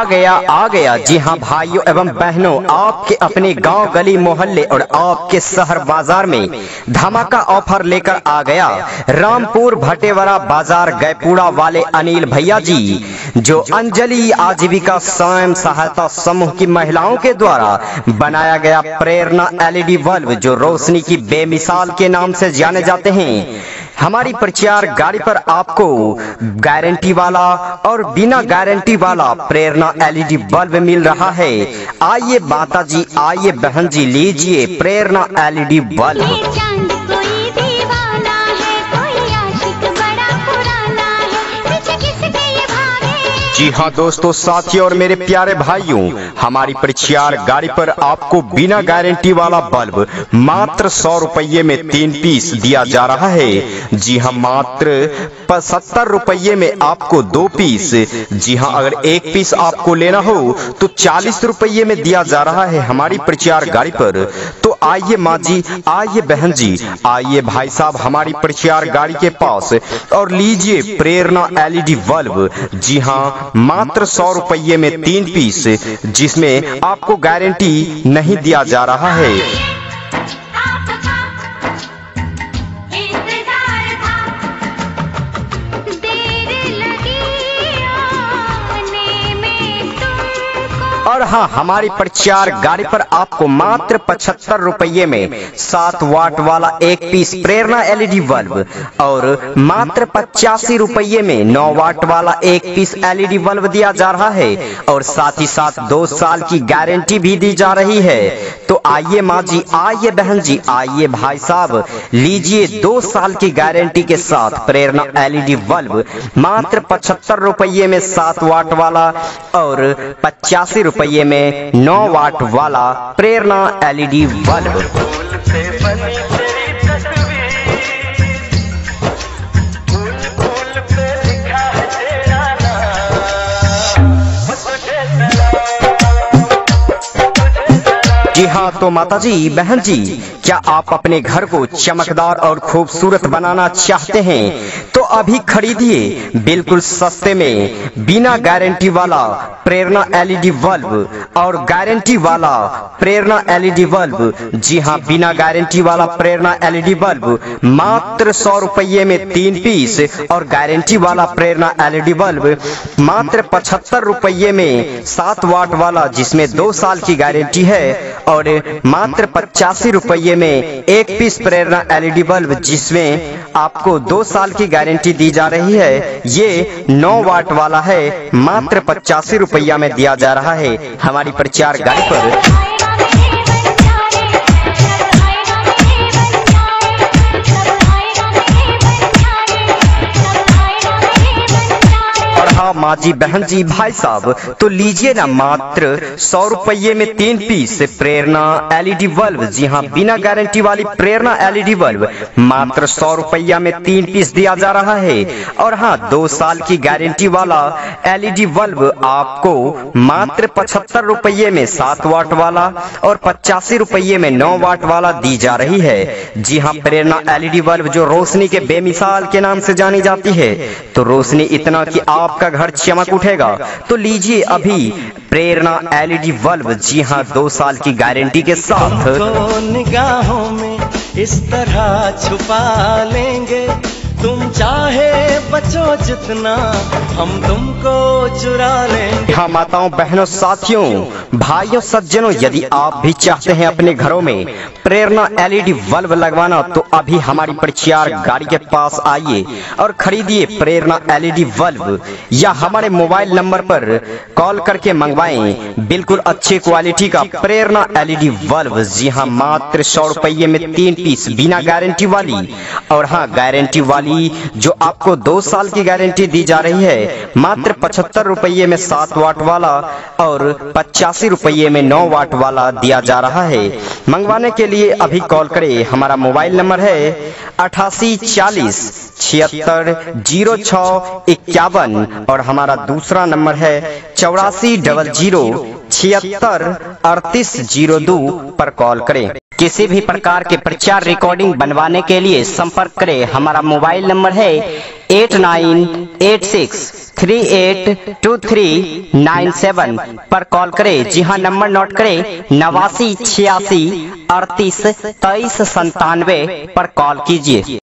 आ गया। जी हाँ भाइयों एवं बहनों, आपके अपने गांव, गली, मोहल्ले और आपके शहर बाजार में धमाका ऑफर लेकर आ गया रामपुर भटेवरा बाजार गैपुड़ा वाले अनिल भैया जी, जो अंजलि आजीविका स्वयं सहायता समूह की महिलाओं के द्वारा बनाया गया प्रेरणा एलईडी बल्ब, जो रोशनी की बेमिसाल के नाम से जाने जाते हैं, हमारी प्रचार गाड़ी पर आपको गारंटी वाला और बिना गारंटी वाला प्रेरणा एलईडी बल्ब मिल रहा है। आइए माता जी, आइए बहन जी, लीजिए प्रेरणा एलईडी बल्ब। जी हाँ दोस्तों, साथियों और मेरे प्यारे भाइयों, हमारी प्रचार गाड़ी पर आपको बिना गारंटी वाला बल्ब मात्र 100 रुपये में 3 पीस दिया जा रहा है। जी हाँ, मात्र 75 रुपये में आपको 2 पीस। जी हाँ, अगर 1 पीस आपको लेना हो तो 40 रुपये में दिया जा रहा है हमारी प्रचार गाड़ी पर। तो आइए माँ जी, आइए बहन जी, आइए भाई साहब हमारी प्रचार गाड़ी के पास और लीजिए प्रेरणा एलईडी बल्ब। जी हाँ, मात्र 100 रुपये में 3 पीस, जिसमें आपको गारंटी नहीं दिया जा रहा है। और हाँ, हमारी प्रचार गाड़ी पर आपको मात्र 75 रुपये में 7 वाट वाला 1 पीस प्रेरणा एलईडी बल्ब और मात्र 85 रुपये में 9 वाट वाला 1 पीस एलईडी बल्ब दिया जा रहा है, और साथ ही साथ 2 साल की गारंटी भी दी जा रही है। तो आइए माँ जी, आइए बहन जी, आइए भाई साहब, लीजिए 2 साल की गारंटी के साथ प्रेरणा एलईडी बल्ब मात्र 75 रुपये में 7 वाट वाला और 85 रुपये में 9 वाट वाला प्रेरणा एलईडी बल्ब। जी हाँ, तो माता जी, बहन जी, क्या आप अपने घर को चमकदार और खूबसूरत बनाना चाहते हैं? तो अभी खरीदिए बिल्कुल सस्ते में बिना गारंटी वाला प्रेरणा एलईडी बल्ब और गारंटी वाला प्रेरणा एलईडी बल्ब। जी हाँ, बिना गारंटी वाला प्रेरणा एलईडी बल्ब मात्र 100 रुपये में 3 पीस और गारंटी वाला प्रेरणा एलईडी बल्ब मात्र 75 रुपये में 7 वाट वाला, जिसमें 2 साल की गारंटी है, और मात्र 85 रुपये में 1 पीस प्रेरणा एलईडी बल्ब, जिसमें आपको 2 साल की गारंटी दी जा रही है। ये 9 वाट वाला है, मात्र 85 रुपया में दिया जा रहा है हमारी प्रचार गाड़ी पर। माँ जी, बहन जी, भाई साहब, तो लीजिए ना मात्र 100 रुपये में 3 पीस प्रेरणा एलईडी बल्ब। जी हाँ, बिना गारंटी वाली प्रेरणा एलईडी बल्ब मात्र 100 रुपया में 3 पीस दिया जा रहा है, और हाँ, 2 साल की गारंटी वाला एलईडी बल्ब आपको मात्र 75 रुपये में 7 वाट वाला और 85 रुपये में 9 वाट वाला दी जा रही है। जी हाँ, प्रेरणा एलईडी बल्ब, जो रोशनी के बेमिसाल के नाम से जानी जाती है। तो रोशनी इतना कि आपका घर चमक उठेगा। तो लीजिए अभी प्रेरणा एलईडी बल्ब। जी हाँ, 2 साल की गारंटी के साथ। तुमको निगाहों में इस तरह छुपा लेंगे, तुम चाहे बचो जितना, हम तुमको चुरा लेंगे। हाँ माताओं, बहनों, साथियों, भाइयों, सज्जनों, यदि आप भी चाहते हैं अपने घरों में प्रेरणा एलईडी बल्ब लगवाना, तो अभी हमारी प्रचार गाड़ी के पास आइए और खरीदिए प्रेरणा एलईडी बल्ब, या हमारे मोबाइल नंबर पर कॉल करके मंगवाएं बिल्कुल अच्छे क्वालिटी का प्रेरणा एलईडी बल्ब। जी हाँ, मात्र 100 रुपये में 3 पीस बिना गारंटी वाली, और हाँ, गारंटी वाली जो आपको 2 साल की गारंटी दी जा रही है, मात्र 75 रुपये में 7 वाट वाला और 85 रुपये में 9 वाट वाला दिया जा रहा है। मंगवाने के लिए अभी कॉल करें, हमारा मोबाइल नंबर है 8840 76 0 6 51, और हमारा दूसरा नंबर है 8400 76 38 02 पर कॉल करें। किसी भी प्रकार के प्रचार रिकॉर्डिंग बनवाने के लिए संपर्क करें, हमारा मोबाइल नंबर है 8986382397 पर कॉल करें। जी हाँ, नंबर नोट करें 8986382397 पर कॉल कीजिए।